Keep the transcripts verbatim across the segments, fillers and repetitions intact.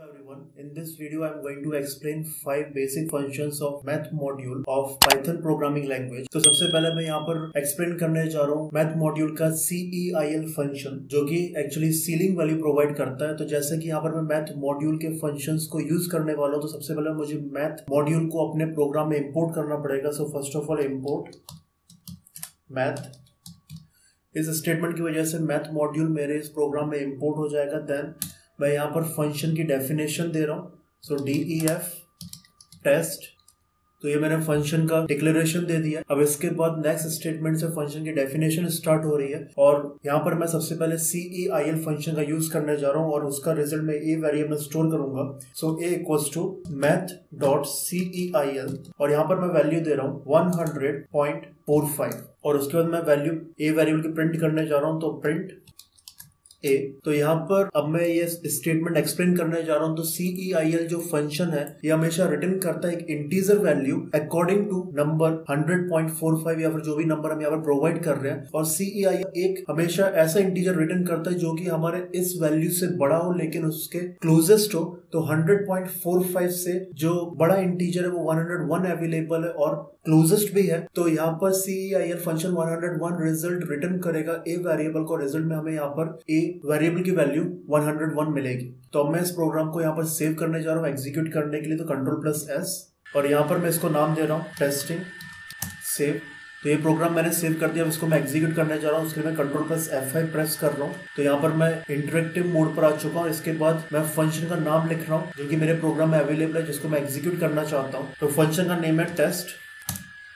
Hello everyone, in this video I am going to explain five basic functions of Math Module of Python programming language। तो सबसे पहले मैं यहाँ पर explain करने जा रहा हूँ Math Module का ceil फंक्शन, जो कि एक्चुअली सीलिंग वैल्यू प्रोवाइड करता है। तो जैसे कि यहाँ पर मैं Math Module के फंक्शंस को यूज करने वाला हूँ, तो सबसे पहले मुझे Math Module को अपने प्रोग्राम में इम्पोर्ट करना पड़ेगा। So first of all import math, इस स्टेटमेंट की वजह से Math Module मेरे इस प्रोग्राम में इम्पोर्ट हो जाएगा। देन मैं यहाँ पर फंक्शन की डेफिनेशन दे रहा हूँ, so D E F test, तो ये मैंने फंक्शन का डिक्लेरेशन दे दिया। अब इसके बाद नेक्स्ट स्टेटमेंट से फंक्शन की डेफिनेशन स्टार्ट हो रही है, और यहाँ पर मैं सबसे पहले C E I L function का यूज करने जा रहा हूँ और उसका रिजल्ट मैं ए वेरिएबल स्टोर करूंगा। So a equals to math dot C E I L, और यहाँ पर मैं वैल्यू दे रहा हूँ one hundred point four five, और उसके बाद मैं वैल्यू ए वेरिएबल की प्रिंट करने जा रहा हूँ, तो प्रिंट ए। तो यहाँ पर अब मैं ये स्टेटमेंट एक्सप्लेन करने जा रहा हूँ। तो ceil जो फंक्शन है ये हमेशा रिटर्न करता है एक integer value according to number hundred point four five, या फिर जो भी नंबर हम यहाँ पर प्रोवाइड कर रहे हैं। और ceil एक हमेशा ऐसा इंटीजर रिटर्न करता है जो कि हमारे इस वैल्यू से बड़ा हो लेकिन उसके क्लोजेस्ट हो। तो हंड्रेड पॉइंट फोर फाइव से जो बड़ा इंटीजर है वो वन हंड्रेड वन अवेलेबल है और क्लोजेस्ट भी है। तो यहाँ पर ceil function one hundred one result return करेगा ए वेरिएबल को, रिजल्ट में हमें यहाँ पर ए वेरिएबल की वैल्यू वन हंड्रेड वन मिलेगी। तो अब मैं इस प्रोग्राम को यहाँ पर सेव करने जा रहा हूँ एग्जीक्यूट करने के लिए, तो कंट्रोल प्लस एस, और यहाँ पर मैं इसको नाम दे रहा हूँ टेस्टिंग सेव। तो ये प्रोग्राम मैंने सेव कर दिया, अब इसको मैं एग्जीक्यूट करने जा रहा हूँ। उसके लिए मैं control plus F five press कर रहा हूँ। तो यहाँ पर मैं इंटरेक्टिव मोड पर आ चुका हूँ। इसके बाद मैं फंक्शन का नाम लिख रहा हूँ जो कि मेरे प्रोग्राम में अवेलेबल है, जिसको मैं एग्जीक्यूट करना चाहता हूँ। तो फंक्शन का नेम है टेस्ट,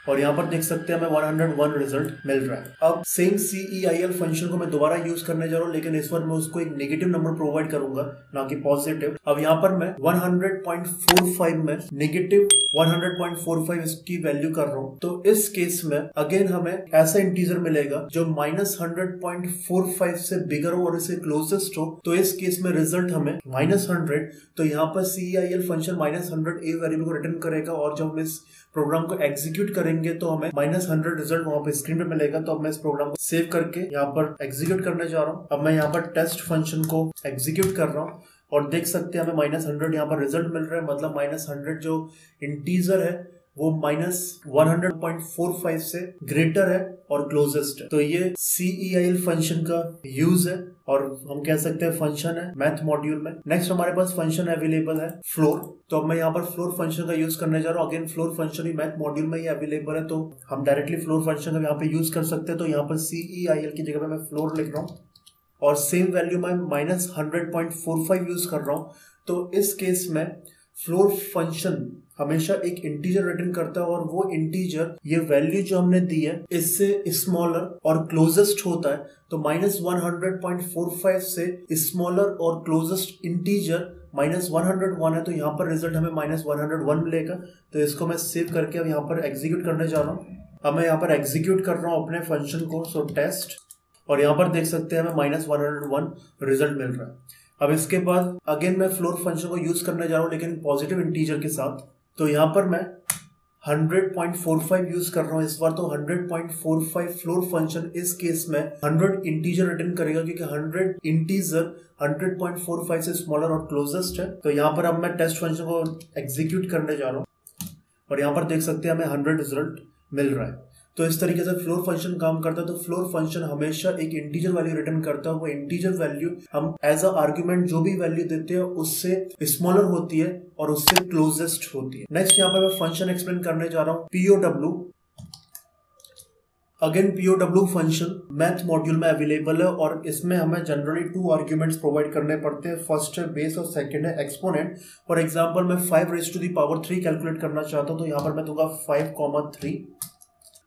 और यहाँ पर देख सकते हैं हमें वन हंड्रेड वन रिजल्ट मिल रहा है। अब सेम ceil फंक्शन को मैं दोबारा यूज करने जा रहा हूँ, लेकिन इस बार मैं उसको एक नेगेटिव नंबर प्रोवाइड करूंगा, ना कि पॉजिटिव। अब यहाँ पर मैं one hundred point four five में negative one hundred point four five इसकी वैल्यू कर रहा हूँ। तो इस केस में अगेन हमें ऐसा इंटीजर मिलेगा जो minus hundred point four five से बिगर हो और इससे क्लोजेस्ट हो। तो इस केस में रिजल्ट हमें माइनस हंड्रेड। तो यहाँ पर ceil function minus hundred a variable को रिटर्न करेगा, और जब हम इस प्रोग्राम को एग्जीक्यूट करेंगे तो हमें माइनस हंड्रेड रिजल्ट वहां पे स्क्रीन पे मिलेगा। तो अब मैं इस प्रोग्राम को सेव करके यहाँ पर एग्जीक्यूट करने जा रहा हूँ। अब मैं यहाँ पर टेस्ट फंक्शन को एग्जीक्यूट कर रहा हूँ, और देख सकते हैं हमें माइनस हंड्रेड यहाँ पर रिजल्ट मिल रहा है। मतलब माइनस हंड्रेड जो इंटीजर है वो minus one hundred point four five से ग्रेटर है और क्लोजेस्ट है। तो ये ceil फंक्शन का यूज है, और हम कह सकते हैं फंक्शन है मैथ मॉड्यूल में। नेक्स्ट हमारे पास फंक्शन अवेलेबल है फ्लोर। तो अब मैं यहाँ पर फ्लोर फंक्शन का यूज करने जा रहा हूँ। अगेन फ्लोर फंक्शन ही मैथ मॉड्यूल में ही अवेलेबल है, तो हम डायरेक्टली फ्लोर फंक्शन का यहाँ पे यूज कर सकते हैं। तो यहाँ पर ceil की जगह पे मैं फ्लोर लिख रहा हूँ, और सेम वैल्यू मैं minus hundred point four five use कर रहा हूँ। तो इस केस में फ्लोर फंक्शन हमेशा एक इंटीजर रिटर्न करता है, और वो इंटीजर ये वैल्यू जो हमने दी है इससे स्मॉलर और क्लोजेस्ट होता है। तो minus one hundred point four five से स्मॉलर और closest integer minus one hundred one है। तो यहाँ पर रिजल्ट हमें माइनस वन हंड्रेड वन मिलेगा। तो इसको मैं सेव करके अब यहाँ पर एग्जीक्यूट करने जा रहा हूँ। अब मैं यहाँ पर एग्जीक्यूट कर रहा हूँ अपने फंक्शन को, सो टेस्ट, और यहाँ पर देख सकते हैं हमें minus one hundred one result मिल रहा है। अब इसके बाद अगेन मैं फ्लोर फंक्शन को यूज करने जा रहा हूँ, लेकिन पॉजिटिव इंटीजर के साथ। तो यहाँ पर मैं hundred point four five use कर रहा हूँ इस बार। तो hundred point four five floor function इस केस में हंड्रेड इंटीजर रिटर्न करेगा, क्योंकि hundred integer hundred point four five से स्मॉलर और क्लोजेस्ट है। तो यहाँ पर अब मैं टेस्ट फंक्शन को एग्जीक्यूट करने जा रहा हूँ, और यहाँ पर देख सकते हैं हमें हंड्रेड रिजल्ट मिल रहा है। तो इस तरीके से फ्लोर फंक्शन काम करता है। तो फ्लोर फंक्शन हमेशा एक इंटीजर वैल्यू रिटर्न करता है, वो इंटीजर वैल्यू हम एज अ आर्ग्यूमेंट जो भी वैल्यू देते हैं उससे स्मॉलर होती है और उससे क्लोजेस्ट होती है। नेक्स्ट यहाँ पर मैं फंक्शन एक्सप्लेन करने जा रहा हूँ POW. Again POW function math module में अवेलेबल है, और इसमें हमें जनरली टू आर्ग्यूमेंट्स प्रोवाइड करने पड़ते हैं। फर्स्ट है बेस और सेकंड है एक्सपोनेंट। फॉर एग्जांपल मैं five raise to the power three calculate करना चाहता हूँ, तो यहाँ पर मैं दूंगा फाइव कॉमा थ्री।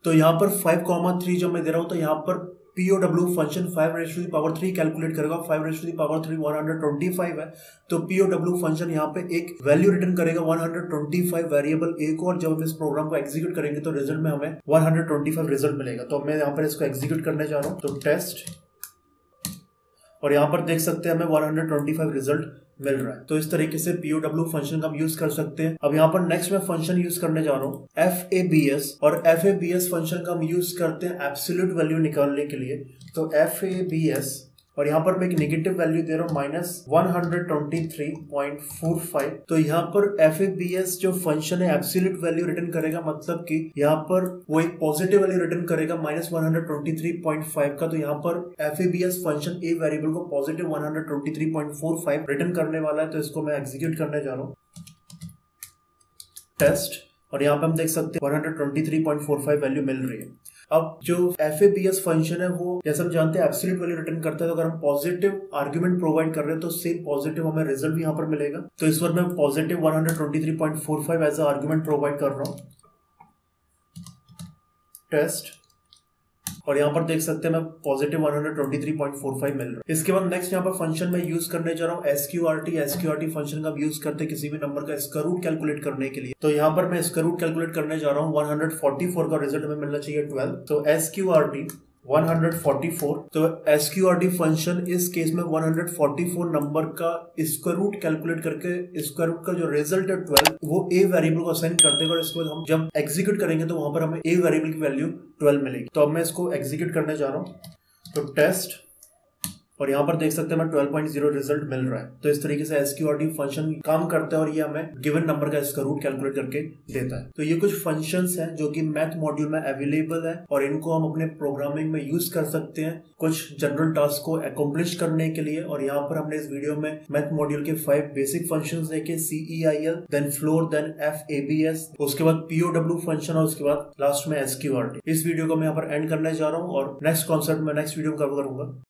तो यहाँ पर फाइव कॉमा थ्री जो मैं दे रहा हूँ, तो यहाँ पर POW function five raise to the power three calculate करेगा। Five raise to the power three one hundred twenty five है। तो पीओडब्ल्यू फंक्शन यहाँ पे एक वैल्यू रिटर्न करेगा one hundred twenty five variable a को, और जब हम इस प्रोग्राम को एग्जीक्यूट करेंगे तो रिजल्ट में हमें one hundred twenty five result मिलेगा। तो मैं यहाँ पर इसको एग्जीक्यूट करने जा रहा हूँ, तो टेस्ट, और यहाँ पर देख सकते हैं हमें one hundred twenty five result मिल रहा है। तो इस तरीके से पीओडब्ल्यू फंक्शन का हम यूज कर सकते हैं। अब यहाँ पर नेक्स्ट मैं फंक्शन यूज करने जा रहा हूँ एफएबीएस, और एफएबीएस फंक्शन का हम यूज करते हैं एब्सोल्यूट वैल्यू निकालने के लिए। तो एफएबीएस और यहाँ पर मैं एक नेगेटिव वैल्यू दे रहा हूँ minus one twenty three point four five. तो यहाँ पर एफ ए बी एस जो फंक्शन है एब्सोल्यूट वैल्यू रिटर्न करेगा, मतलब कि यहाँ पर वो एक पॉजिटिव वैल्यू रिटर्न करेगा minus one twenty three point five का। तो यहाँ पर F A B S function a variable को positive one twenty three point four five return करने वाला है। तो इसको मैं एग्जीक्यूट करने जा रहा हूँ, टेस्ट, और यहाँ पे हम देख सकते हैं one twenty three point four five value मिल रही है। अब जो F A B S function है वो जैसा हम जानते हैं एब्सोल्यूट वैल्यू रिटर्न करता है, तो अगर हम पॉजिटिव आर्ग्यूमेंट प्रोवाइड कर रहे हैं तो सेम पॉजिटिव हमें रिजल्ट भी यहाँ पर मिलेगा। तो इस बार मैं positive one twenty three point four five as a argument provide कर रहा हूँ, टेस्ट, और यहाँ पर देख सकते हैं मैं positive one twenty three point four five मिल रहा है। इसके बाद नेक्स्ट यहाँ पर फंक्शन मैं यूज करने जा रहा हूँ sqrt। sqrt फंक्शन का यूज करते हैं किसी भी नंबर का स्क्वायर रूट कैलकुलेट करने के लिए। तो यहाँ पर मैं स्क्वायर रूट कैलकुलेट करने जा रहा हूँ वन फोर्टी फोर का, रिजल्ट हमें मिलना चाहिए ट्वेल्व। तो sqrt वन फोर्टी फोर, तो sqrt फंक्शन इस केस में वन फोर्टी फोर नंबर का स्क्वायर रूट कैलकुलेट करके स्क्वायर रूट का जो रिजल्ट है ट्वेल्व वो a वेरिएबल को असाइन कर देगा, और इसके बाद हम जब एग्जीक्यूट करेंगे तो वहां पर हमें a वेरिएबल की वैल्यू ट्वेल्व मिलेगी। तो अब मैं इसको एग्जीक्यूट करने जा रहा हूँ, तो टेस्ट, और यहाँ पर देख सकते हैं मैं ट्वेल्व पॉइंट जीरो रिजल्ट मिल रहा है। तो इस तरीके से sqrt फंक्शन काम करता है और ये हमें गिवन नंबर का स्क्वायर रूट कैलकुलेट करके देता है। तो ये कुछ फंक्शंस हैं जो कि मैथ मॉड्यूल में अवेलेबल है और इनको हम अपने प्रोग्रामिंग में यूज कर सकते हैं कुछ जनरल टास्क को अकम्प्लिश करने के लिए। और यहाँ पर हमने इस वीडियो में मैथ मॉड्यूल के फाइव बेसिक फंक्शन देखे, C E L, then floor, then F A B S, उसके बाद पीओडब्ल्यू फंक्शन, और उसके बाद लास्ट में sqrt। इस वीडियो को मैं यहाँ पर एंड करने जा रहा हूँ और नेक्स्ट कॉन्सेप्ट में नेक्स्ट वीडियो कवर करूंगा।